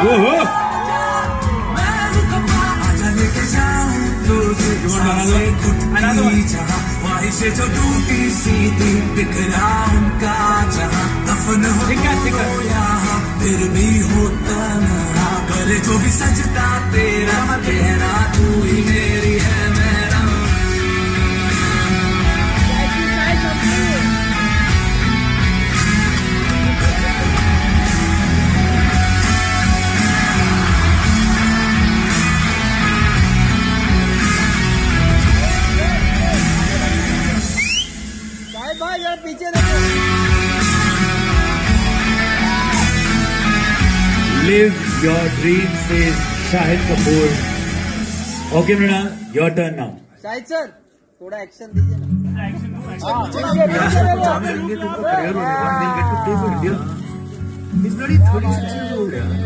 फिर भी होता भले जो भी सजता तेरा कहना तू ही मेरी है मेरा। भाई यार पीछे Live your dream says Shahid Kapoor. Okay Mrunal, your turn now. Shahid sir, थोड़ा एक्शन दीजिए ना। एक्शन तो action. It's bloody 36 years old.